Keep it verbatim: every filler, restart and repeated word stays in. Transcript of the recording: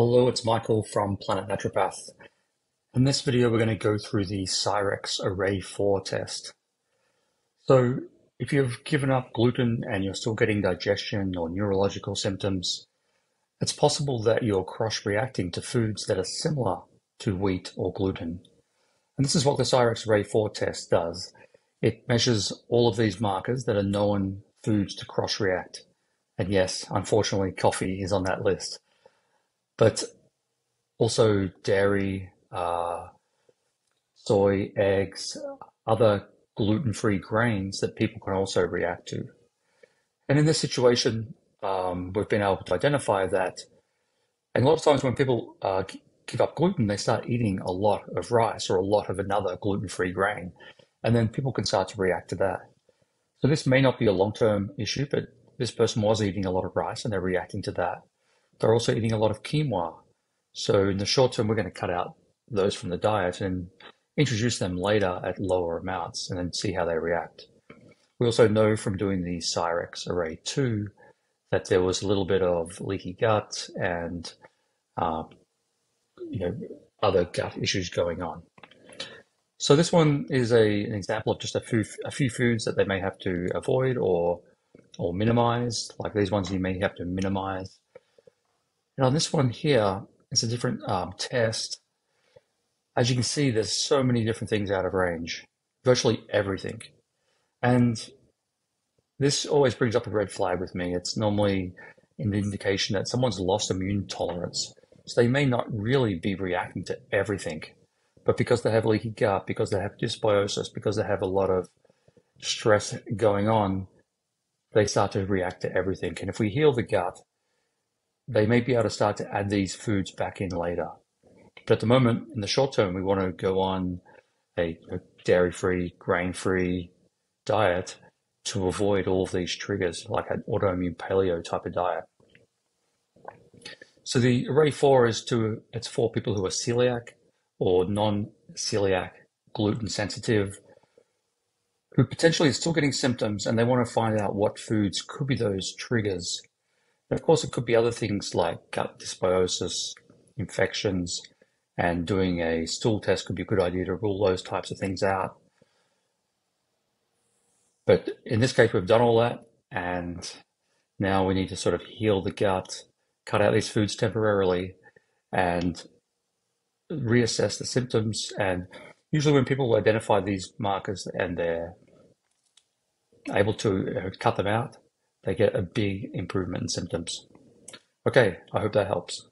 Hello, it's Michael from Planet Naturopath. In this video, we're going to go through the Cyrex array four test. So if you've given up gluten and you're still getting digestion or neurological symptoms, it's possible that you're cross-reacting to foods that are similar to wheat or gluten. And this is what the Cyrex array four test does. It measures all of these markers that are known foods to cross-react. And yes, unfortunately, coffee is on that list. But also dairy, uh, soy, eggs, other gluten-free grains that people can also react to. And in this situation, um, we've been able to identify that. And a lot of times when people uh, give up gluten, they start eating a lot of rice or a lot of another gluten-free grain. And then people can start to react to that. So this may not be a long-term issue, but this person was eating a lot of rice and they're reacting to that. They're also eating a lot of quinoa. So in the short term, we're going to cut out those from the diet and introduce them later at lower amounts and then see how they react. We also know from doing the Cyrex array two that there was a little bit of leaky gut and uh, you know, other gut issues going on. So this one is a, an example of just a few, a few foods that they may have to avoid or, or minimize. Like these ones you may have to minimize. Now this one here is a different um, test. As you can see, there's so many different things out of range, virtually everything. And this always brings up a red flag with me. It's normally an indication that someone's lost immune tolerance. So they may not really be reacting to everything, but because they have leaky gut, because they have dysbiosis, because they have a lot of stress going on, they start to react to everything. And if we heal the gut, they may be able to start to add these foods back in later. But at the moment, in the short term, we want to go on a dairy-free, grain-free diet to avoid all of these triggers, like an autoimmune paleo type of diet. So the array four is to, it's for people who are celiac or non-celiac, gluten sensitive, who potentially are still getting symptoms and they want to find out what foods could be those triggers. Of course, it could be other things like gut dysbiosis, infections, and doing a stool test could be a good idea to rule those types of things out. But in this case, we've done all that, and now we need to sort of heal the gut, cut out these foods temporarily, and reassess the symptoms. And usually when people identify these markers and they're able to cut them out, they get a big improvement in symptoms. Okay, I hope that helps.